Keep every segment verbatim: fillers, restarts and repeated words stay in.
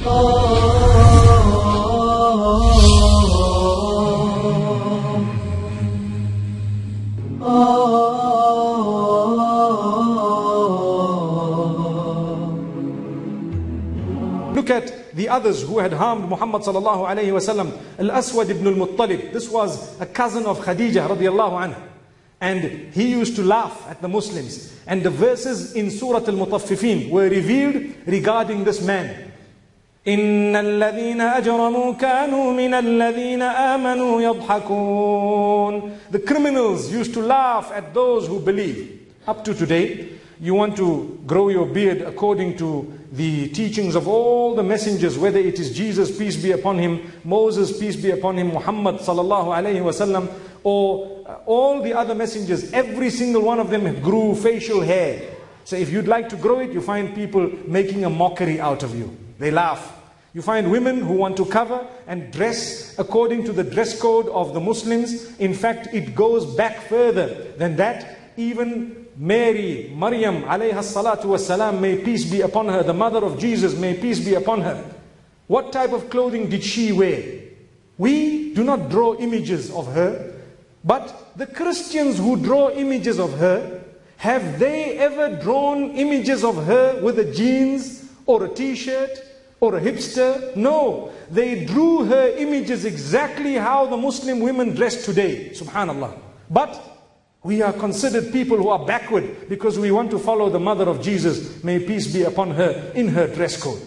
Look at the others who had harmed Muhammad sallallahu alayhi wasallam. Al-Aswad ibn al-Muttalib, this was a cousin of Khadijah radiyallahu anha. And he used to laugh at the Muslims. And the verses in Surah al Mutaffifin were revealed regarding this man. Inna alladhina ajramu kanu min alladhina amanu yadhakun. The criminals used to laugh at those who believe. Up to today, you want to grow your beard according to the teachings of all the messengers, whether it is Jesus, peace be upon him, Moses, peace be upon him, Muhammad sallallahu alayhi wasallam, or all the other messengers. Every single one of them grew facial hair. So if you'd like to grow it, you find people making a mockery out of you. They laugh. You find women who want to cover and dress according to the dress code of the Muslims. In fact, it goes back further than that. Even Mary, Maryam alayha salatu wasalam, may peace be upon her, the mother of Jesus, may peace be upon her. What type of clothing did she wear? We do not draw images of her. But the Christians who draw images of her, have they ever drawn images of her with a jeans or a t-shirt or a hipster? No, they drew her images exactly how the Muslim women dress today, subhanallah. But we are considered people who are backward because we want to follow the mother of Jesus, may peace be upon her, in her dress code.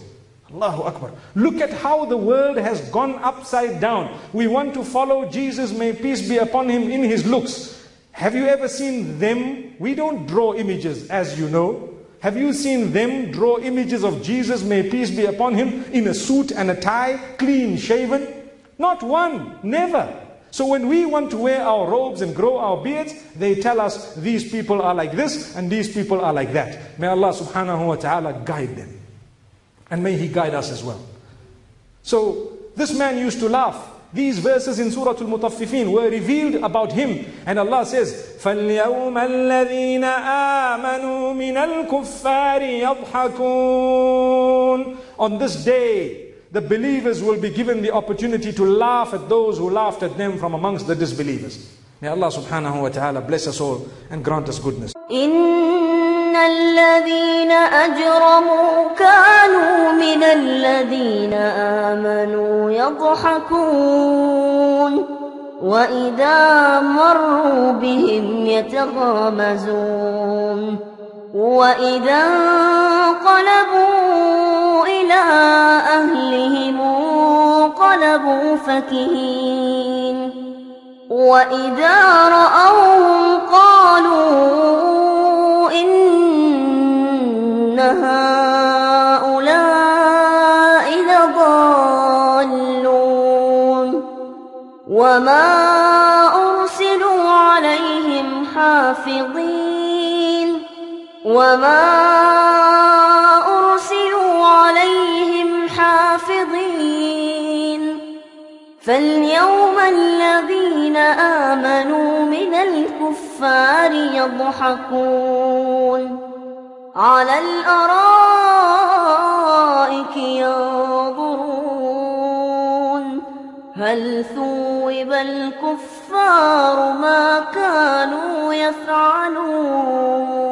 Allahu Akbar. Look at how the world has gone upside down. We want to follow Jesus, may peace be upon him, in his looks. Have you ever seen them? We don't draw images, as you know. Have you seen them draw images of Jesus, may peace be upon him, in a suit and a tie, clean shaven? Not one, never. So when we want to wear our robes and grow our beards, they tell us these people are like this and these people are like that. May Allah subhanahu wa ta'ala guide them. And may he guide us as well. So this man used to laugh. These verses in Surah Al-Mutaffifin were revealed about him. And Allah says, فَالْيَوْمَ الَّذِينَ آمَنُوا مِنَ الْكُفَّارِ يَضْحَكُونَ. On this day, the believers will be given the opportunity to laugh at those who laughed at them from amongst the disbelievers. May Allah subhanahu wa ta'ala bless us all and grant us goodness. إِنَّ الَّذِينَ أَجْرَمُوا كَانُوا مِنَ الَّذِينَ آمَنُوا يَضْحَكُونَ وَإِذَا مَرُّوا بِهِمْ يَتَغَامَزُونَ وَإِذَا انقَلَبُوا إِلَى أَهْلِهِمْ انقَلَبُوا فَكِهِينَ وَإِذَا رَأَوْهُمْ قَالُوا إِنَّ هَؤُلَاءِ لَضَالُّونَ وَمَا أُرْسِلُوا عَلَيْهِمْ حَافِظِينَ وَمَا أُرْسِلُوا عَلَيْهِمْ حَافِظِينَ فَالْيَوْمَ الَّذِينَ آمَنُوا مِنَ الْكُفَّارِ يَضْحَكُونَ عَلَى الْأَرَائِكِ يَنْظُرُونَ هَلْ ثُوِّبَ الْكُفَّارُ مَا كَانُوا يَفْعَلُونَ.